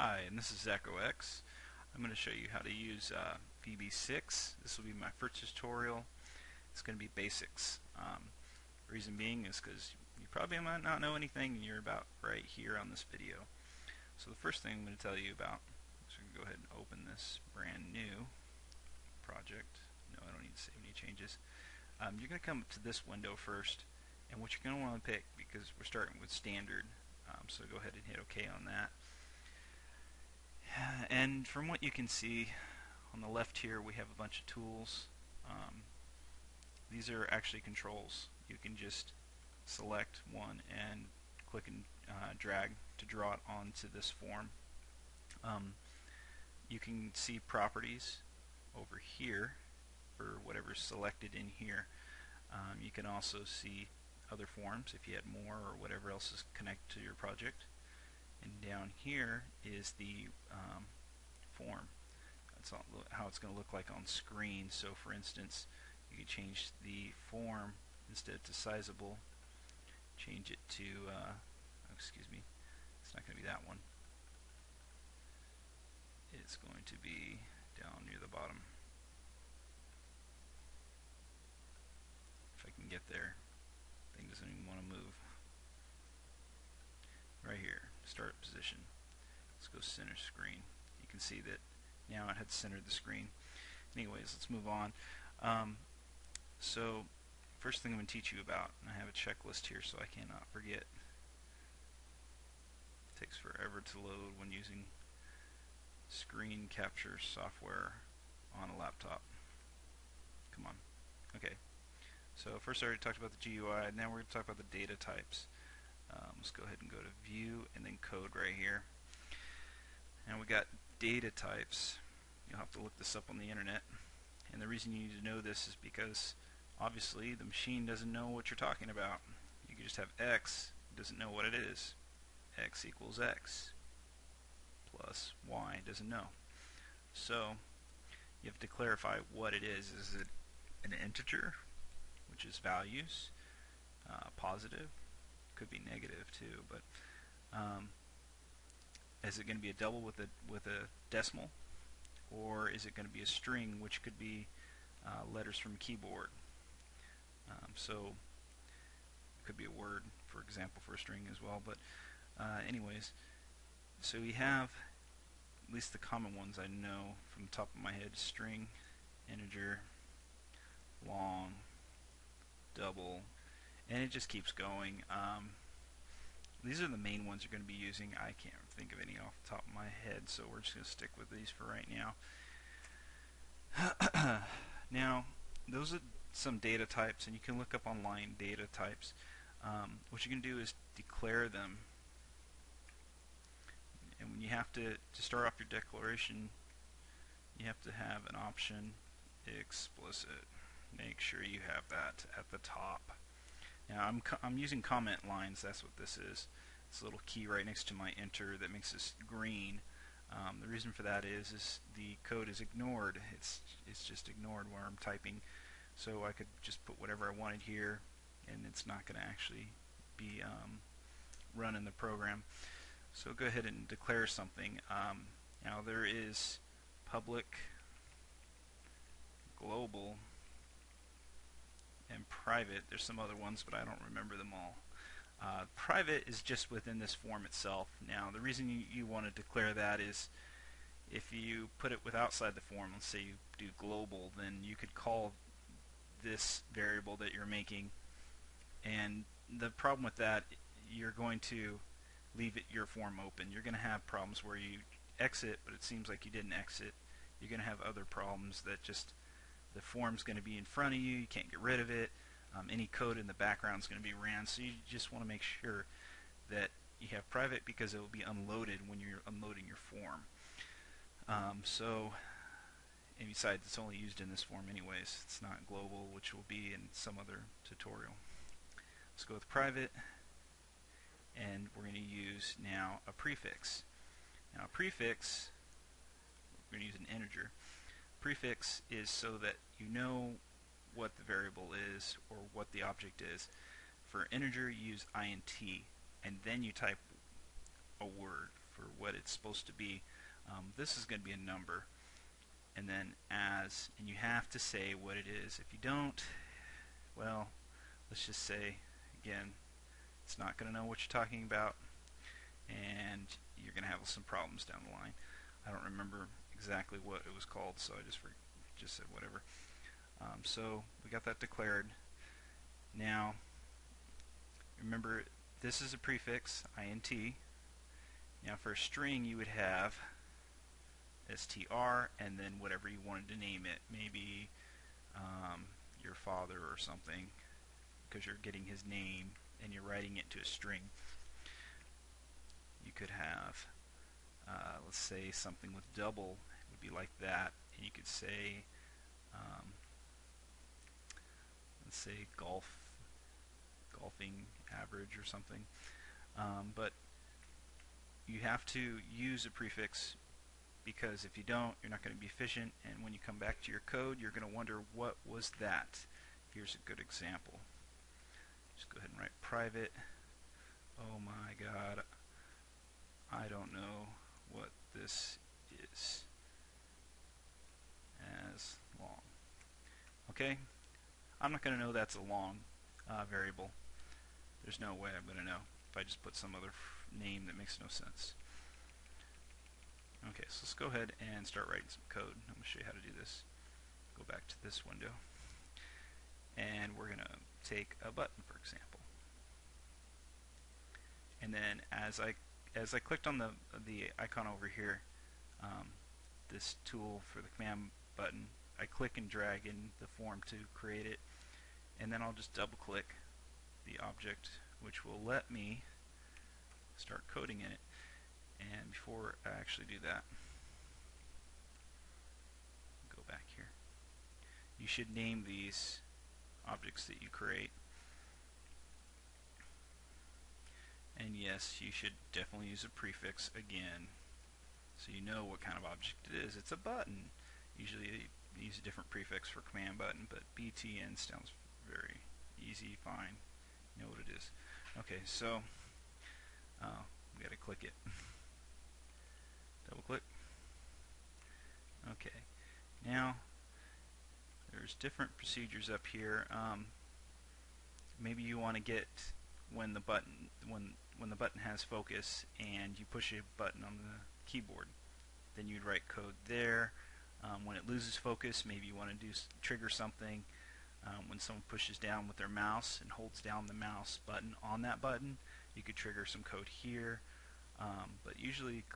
Hi, and this is ZachoX. I'm going to show you how to use VB6. This will be my first tutorial. It's going to be basics. Reason being is because you probably might not know anything and you're about right here on this video. So the first thing I'm going to tell you about, so I'm going to go ahead and open this brand new project. No, I don't need to save any changes. You're going to come up to this window first, and what you're going to want to pick, because we're starting with standard, so go ahead and hit OK on that. And from what you can see on the left here, we have a bunch of tools. These are actually controls. You can just select one and click and drag to draw it onto this form. You can see properties over here for whatever's selected in here. You can also see other forms if you had more or whatever else is connected to your project. And down here is the form. That's how it's going to look like on screen. So for instance, you can change the form instead to sizable, change it to, excuse me, it's not going to be that one. It's going to be down near the bottom. If I can get there, the thing doesn't even want to move. Right here, start position. Let's go center screen. You can see that now it had centered the screen. Anyways, let's move on. So first thing I'm going to teach you about, and I have a checklist here so I cannot forget. It takes forever to load when using screen capture software on a laptop. Come on. Okay. So first I already talked about the GUI, now we're going to talk about the data types. Let's go ahead and go to view and then code right here. And we got data types. You'll have to look this up on the internet. And the reason you need to know this is because obviously the machine doesn't know what you're talking about. You can just have X, it doesn't know what it is. X equals X plus Y, doesn't know. So you have to clarify what it is. Is it an integer, which is values, positive? Could be negative too, but is it going to be a double with a decimal, or is it going to be a string, which could be letters from keyboard? So it could be a word, for example, for a string as well. But anyways, so we have at least the common ones I know from the top of my head: string, integer, long, double. And it just keeps going. These are the main ones you're going to be using. I can't think of any off the top of my head, so we're just going to stick with these for right now. Now, those are some data types, and you can look up online data types. What you can do is declare them. And when you have to start off your declaration, you have to have an option, explicit. Make sure you have that at the top. Now I'm using comment lines. That's what this is. It's a little key right next to my enter that makes this green. The reason for that is the code is ignored. It's just ignored where I'm typing. So I could just put whatever I wanted here, and it's not going to actually be run in the program. So go ahead and declare something. Now there is public, global, and private. There's some other ones, but I don't remember them all. Private is just within this form itself. Now the reason you want to declare that is if you put it with outside the form, let's say you do global, then you could call this variable that you're making, and the problem with that, you're going to leave it your form open. You're going to have problems where you exit, but it seems like you didn't exit. You're going to have other problems that just the form's going to be in front of you, you can't get rid of it, any code in the background is going to be ran, so you just want to make sure that you have private because it will be unloaded when you're unloading your form. And besides, it's only used in this form anyways, it's not global, which will be in some other tutorial. Let's go with private, and we're going to use now a prefix. Now a prefix, we're going to use an integer. Prefix is so that you know what the variable is or what the object is. For integer, you use int, and then you type a word for what it's supposed to be. This is going to be a number, and then as, and you have to say what it is. If you don't, well, let's just say again, it's not going to know what you're talking about, and you're going to have some problems down the line. I don't remember exactly what it was called, so I just said whatever. So we got that declared. Now, remember, this is a prefix, int. Now for a string, you would have str, and then whatever you wanted to name it. Maybe your father or something, because you're getting his name and you're writing it to a string. You could have, let's say something with double, it would be like that, and you could say, let's say golfing average or something. But you have to use a prefix, because if you don't, you're not going to be efficient, and when you come back to your code, you're going to wonder, what was that? Here's a good example. Just go ahead and write private. Oh my god, I don't know what this is as long. Okay, I'm not going to know that's a long variable. There's no way I'm going to know if I just put some other name that makes no sense. Okay, so let's go ahead and start writing some code. I'm going to show you how to do this. Go back to this window, and we're going to take a button, for example. And then as I clicked on the icon over here, this tool for the command button, I click and drag in the form to create it, and then I'll just double-click the object, which will let me start coding in it. And before I actually do that, go back here. You should name these objects that you create. And yes, you should definitely use a prefix again, so you know what kind of object it is. It's a button. Usually you use a different prefix for command button, but BTN sounds very easy, fine. You know what it is. Okay, so we gotta click it. Double click. Okay, now there's different procedures up here. Maybe you want to get when the button has focus and you push a button on the keyboard, then you'd write code there. When it loses focus, maybe you want to trigger something when someone pushes down with their mouse and holds down the mouse button on that button. You could trigger some code here, but usually